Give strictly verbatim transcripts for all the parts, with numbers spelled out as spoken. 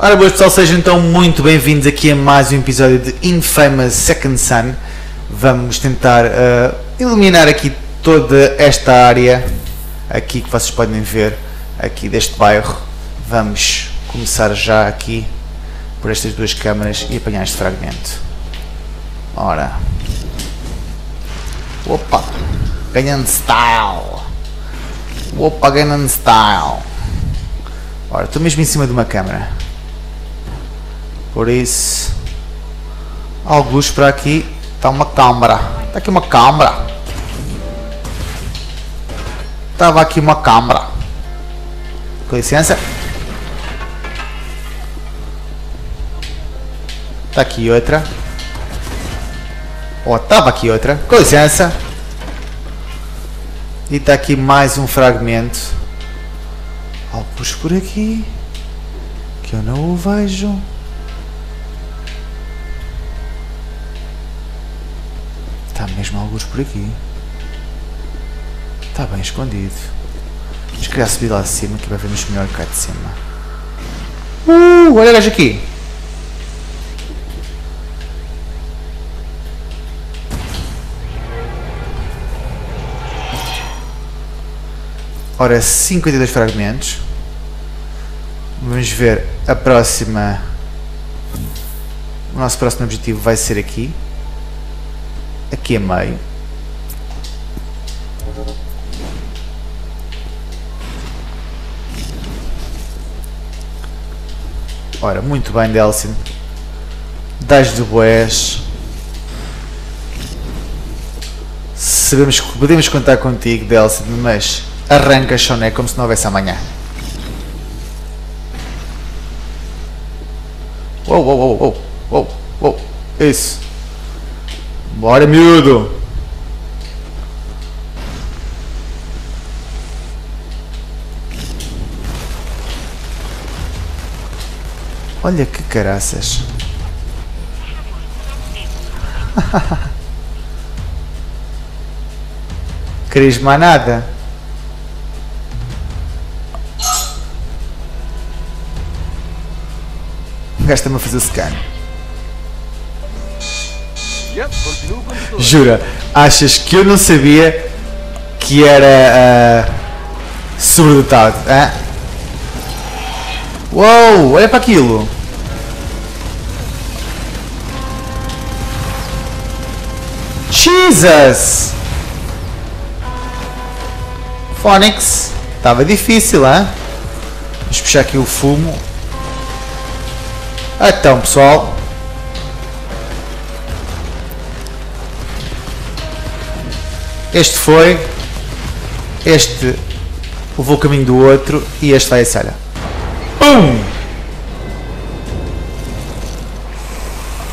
Ora boas pessoal, sejam então muito bem-vindos aqui a mais um episódio de Infamous Second Son. Vamos tentar uh, iluminar aqui toda esta área aqui que vocês podem ver aqui deste bairro. Vamos começar já aqui por estas duas câmaras e apanhar este fragmento. Ora, opa, ganhando style, opa, ganhando style. Ora, estou mesmo em cima de uma câmara. Por isso, algo luz para aqui. Está uma câmara. Está aqui uma câmara. Estava aqui uma câmara. Com licença. Está aqui outra. Ou oh, estava aqui outra. Com licença. E está aqui mais um fragmento. Algo luz por aqui. Que eu não o vejo. Está mesmo alguns por aqui. Está bem escondido. Vamos querer subir lá de cima que vai vermos melhor cá de cima. Uh, olha o gajo aqui. Ora, cinquenta e dois fragmentos. Vamos ver a próxima. O nosso próximo objetivo vai ser aqui. Aqui a meio. Ora, muito bem, Delsin. Das de boés. Sabemos que podemos contar contigo, Delsin, mas arranca choné como se não houvesse amanhã. Uou, uou, uou, uou, uou, uou. Isso. Bora, miúdo! Olha que caraças! Queres mais nada? Gasta-me a fazer scan. Jura, achas que eu não sabia que era uh, sobredotado? Hein? Uou, olha para aquilo! Jesus! Phonics, estava difícil, hein? Vamos puxar aqui o fumo. Então, pessoal. Este foi, este levou o caminho do outro e este vai a essa área. Pum!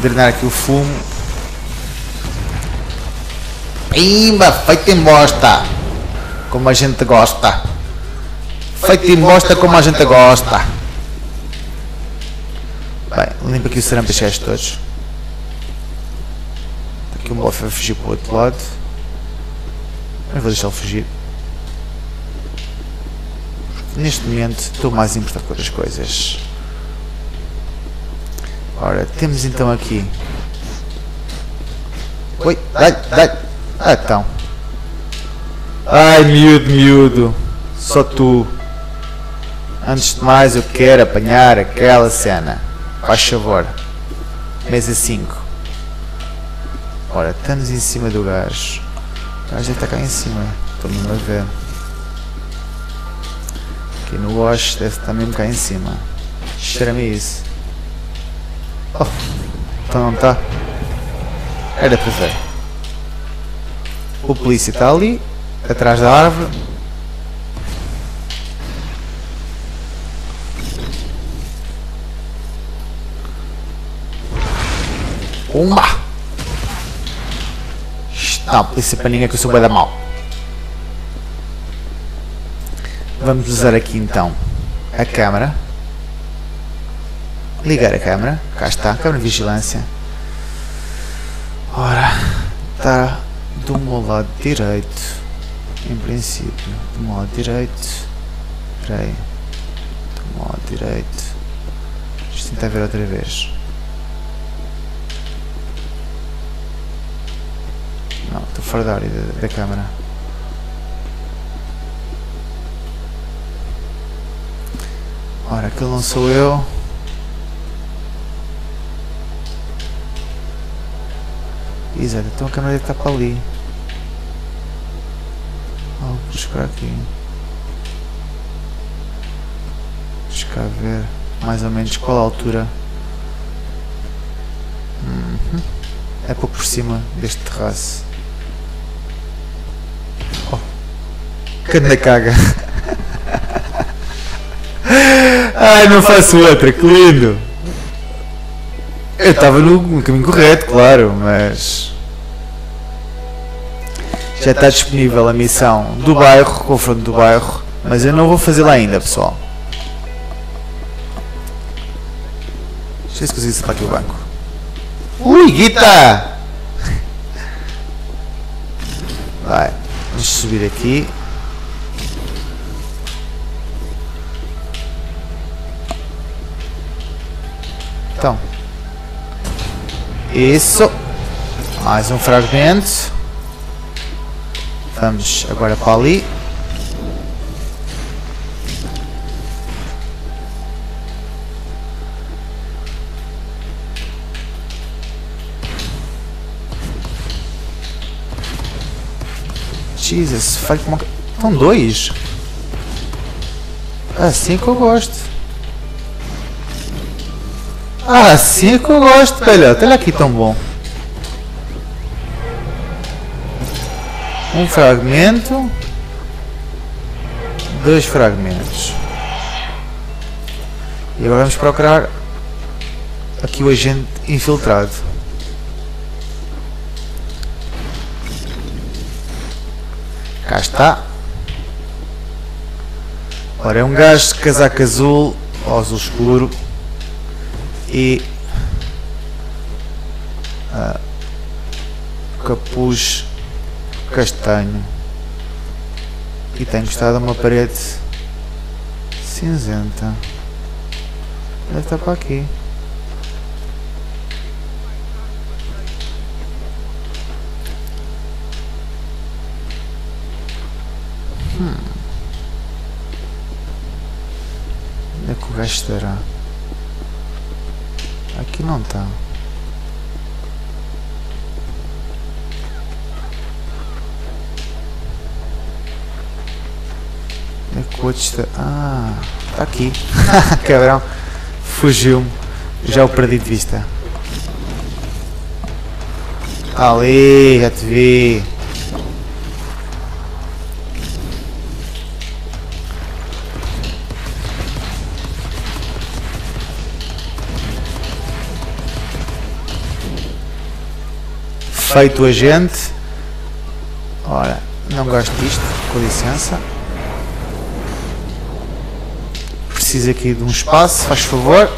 Drenar aqui o fumo. Pimba! Feito em bosta! Como a gente gosta! Feito em bosta como a gente gosta! Bem, limpa aqui o sarampo e cheiros todos. Aqui o bofe vai fugir para o outro lado. Mas vou deixá-lo fugir. Porque neste momento estou mais importando com outras coisas. Ora, temos então aqui. Oi, dai, dai. Ah, então. Ai, miúdo, miúdo. Só tu. Antes de mais, eu quero apanhar aquela cena. Faz favor. Mesa cinco. Ora, estamos em cima do gajo. A gente está cá em cima, estou mesmo a ver. Aqui no wash deve estar mesmo cá em cima. Cheira-me isso. Oh, então não está. Era para ver. O polícia está ali, atrás da árvore. Uma! Não, polícia para ninguém que eu sou bué da mal. Vamos usar aqui então a câmara. Ligar a câmara. Cá está, câmara de vigilância. Ora, está do meu lado direito. Em princípio, do meu lado direito. Espera aí. Do meu lado direito. Deixa eu tentar ver outra vez. Não, estou fora da área da, da câmara. Ora, aquele não sou eu. Exato, então a câmera deve estar para ali. Oh, vou buscar aqui. Deixa cá ver mais ou menos qual a altura. Uhum. É pouco por cima deste terraço. Oh, cadê caga? Ai, não faço outra, que lindo! Eu estava no caminho correto, claro, mas... Já está disponível a missão do bairro, confronto do bairro, mas eu não vou fazê-la ainda, pessoal. Deixa eu ver se consigo separar aqui o banco. Ui, guita! Vai, vamos subir aqui. Então... Isso, mais um fragmento. Vamos agora para ali. Jesus, falho como... Estão dois? Assim que eu gosto. Ah, sim que eu gosto, velho. Olha aqui tão bom. Um fragmento. Dois fragmentos. E agora vamos procurar aqui o agente infiltrado. Cá está. Ora, é um gajo de casaco azul, ou azul escuro. E ah, capuz castanho e tem encostado a uma parede cinzenta. Deve estar para aqui. Hum. Onde é que o gajo estará? Aqui não está. É que o outro está... Ah, está aqui. Cabrão. Fugiu-me. Já o perdi de vista. Ali, já te vi. Feito o agente. Ora, não gosto disto, com licença. Preciso aqui de um espaço, faz favor.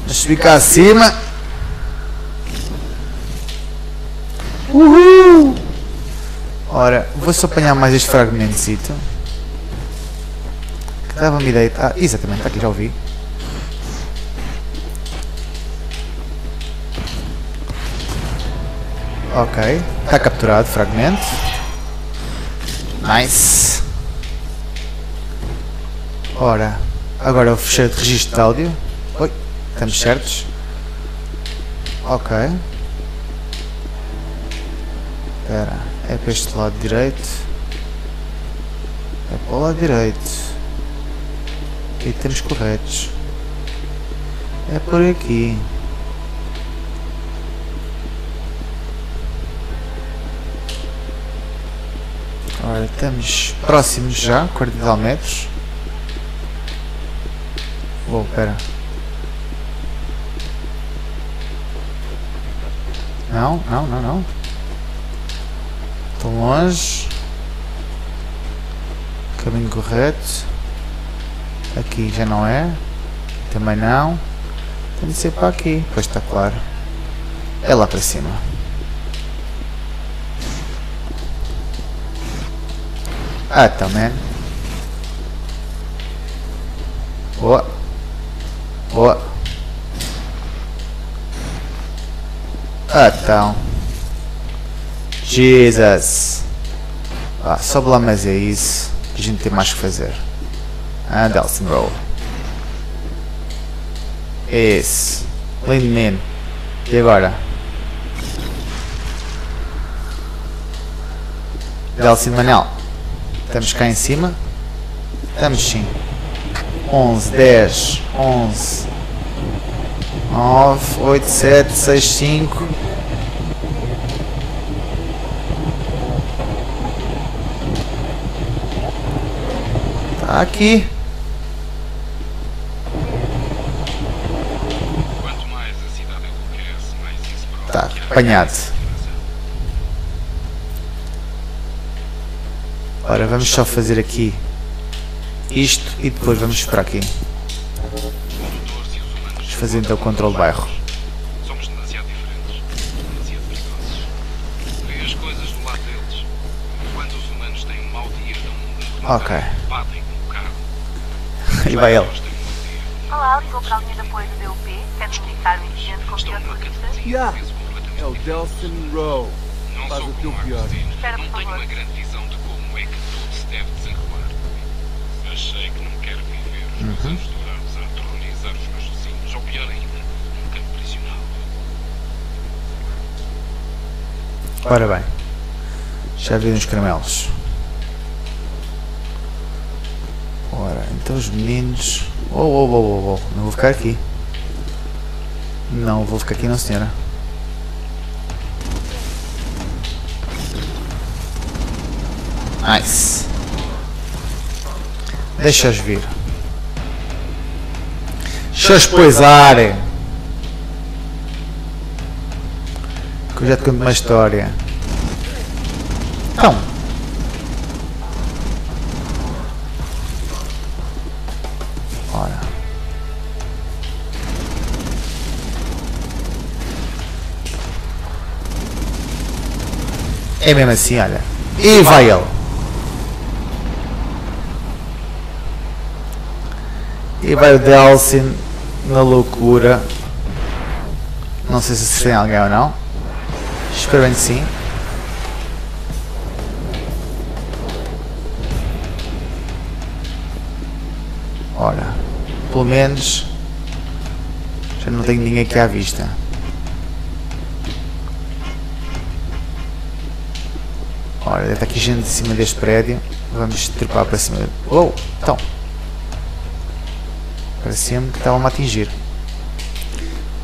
Vamos subir cá acima. Uhul! Ora, vou só apanhar mais este fragmentozito. Que dava-me ideia. Ah, exatamente, aqui já ouvi. Ok, está capturado fragmento. Nice. Ora, agora eu fechei de registro de áudio. Oi, estamos certos. Ok. Espera, é para este lado direito. É para o lado direito. E estamos corretos. É por aqui. Ora, estamos próximos já, quarenta e tal metros. Vou, espera. Não, não, não, não. Estão longe. Caminho correto. Aqui já não é. Também não. Tem de ser para aqui. Pois está claro. É lá para cima. Ah, também. Boa. Boa. Ah, então. Jesus. Ah, sobe lá, mas é isso. A gente tem mais que fazer. Ah, Delsin Roll. Isso. Lindo menino. E agora? Delsin Manel. Estamos cá em cima? Estamos sim. onze, dez, onze, nove, oito, sete, seis, cinco. Tá aqui. Quanto mais a cidade enlouquece, mais isso prova. Tá, apanhado. Ora, vamos só fazer aqui isto e depois vamos para aqui. Vamos fazer então o controle do bairro. Somos demasiado diferentes, demasiado perigosos. Vê as coisas do lado deles. Quando os humanos têm um mau dia, dão um ok. Batem com o carro. E vai ele. Olá, ligou para a linha de apoio do D U P. Quer comunicar o incidente com o pior motorista? Yeah. É o Delsin Row. Não faz o teu pior. Espera, por favor. Não tenho uma grande visão de como é que tudo se deve desenrolar. Achei que não quero viver os meus anos dourados a aterrorizar os meus vizinhos, ou pior ainda, um campo prisional. Ora bem, já vi uns caramelos. Ora, então os meninos... Oh, oh, oh, oh, oh, não vou ficar aqui. Não, vou ficar aqui não, senhora. Nice. Deixa-os vir. Deixa-os poisarem. Que eu já te conto uma história. Então. Ora. É mesmo assim, olha. E vai ele. E vai o Delsin na loucura. Não sei se acertei alguém ou não. Espero bem que sim. Ora, pelo menos já não tenho ninguém aqui à vista. Ora, deve estar aqui gente de cima deste prédio. Vamos trepar para cima. Oh, então. Parecia-me que estava-me a atingir.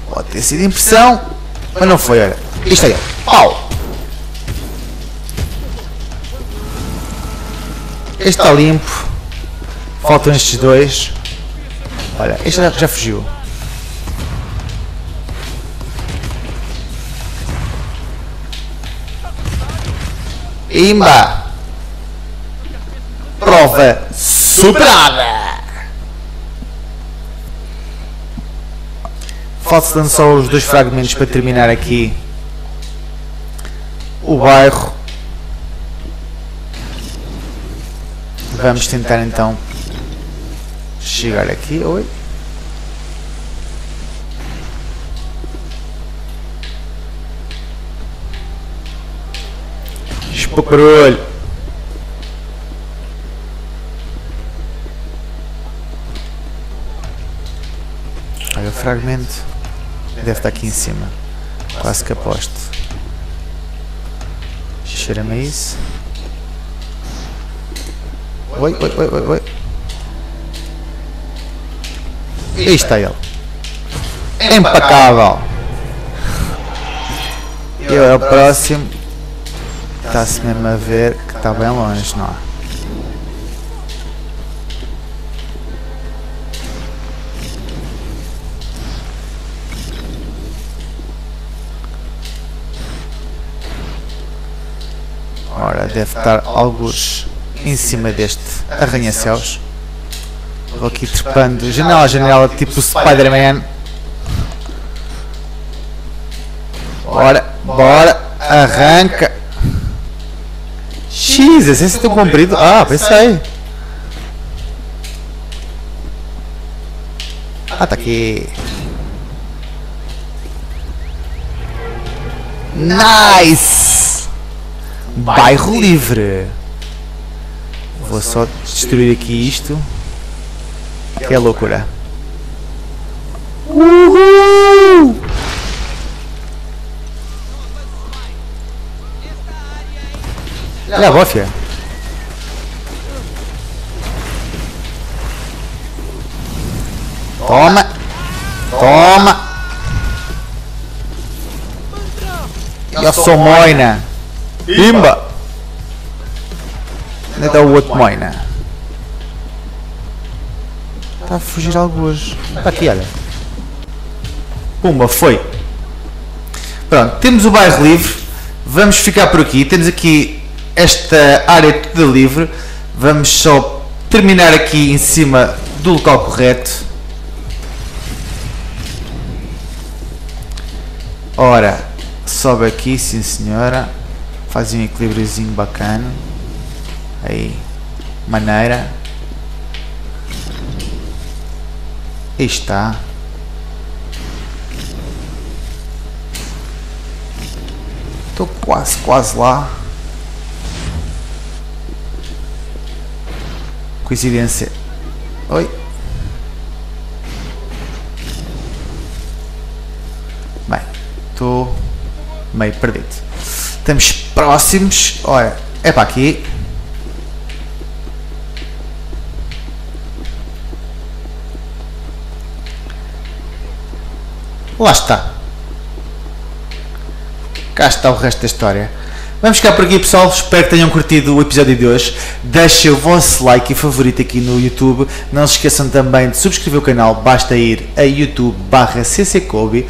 Pode ter sido impressão, mas não foi, olha. Isto é ele. Pau! Este está limpo. Faltam estes dois. Olha, este já, já fugiu. Imba! Prova superada! Faltam só os dois fragmentos para terminar aqui o bairro. Vamos tentar então chegar aqui. Oi. Espou para o olho. Olha o fragmento. Deve estar aqui em cima. Quase que aposto. Cheira-me a isso. Oi, oi, oi, oi, oi. E aí está ele. Empacável. E agora o próximo. Está-se mesmo a ver que está bem longe, não é? Ora, deve estar alguns em cima deste arranha-céus. Vou aqui trepando janela a janela, tipo Spider-Man. Bora, bora, arranca. Jesus, esse é tão comprido. Ah, pensei. Ah, tá aqui. Nice! Bairro livre. Vou só destruir aqui isto. Que é loucura. Uhul! Olha a bofia. Toma! Toma! Eu sou moina! Pimba! Não dá o outro moina. Está a fugir algo hoje. Está aqui, olha. Pumba, foi. Pronto, temos o bairro livre. Vamos ficar por aqui. Temos aqui esta área toda livre. Vamos só terminar aqui em cima do local correto. Ora, sobe aqui, sim senhora. Faz um equilíbriozinho bacana. Aí, maneira. Aí está. Estou quase, quase lá. Coincidência. Oi. Bem, estou meio perdido. Estamos próximos. Olha, é para aqui. Lá está. Cá está o resto da história. Vamos ficar por aqui, pessoal. Espero que tenham curtido o episódio de hoje. Deixem o vosso like e favorito aqui no YouTube. Não se esqueçam também de subscrever o canal. Basta ir a youtube barra C C Kobi.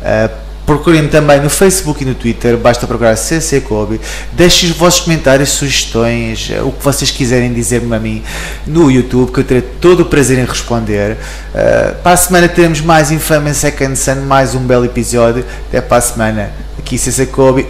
Uh, Procurem-me também no Facebook e no Twitter, basta procurar CCKoBi. Deixem os vossos comentários, sugestões, o que vocês quiserem dizer-me a mim no YouTube, que eu terei todo o prazer em responder. Uh, para a semana teremos mais Infamous Second Son, mais um belo episódio. Até para a semana, aqui CCKoBi.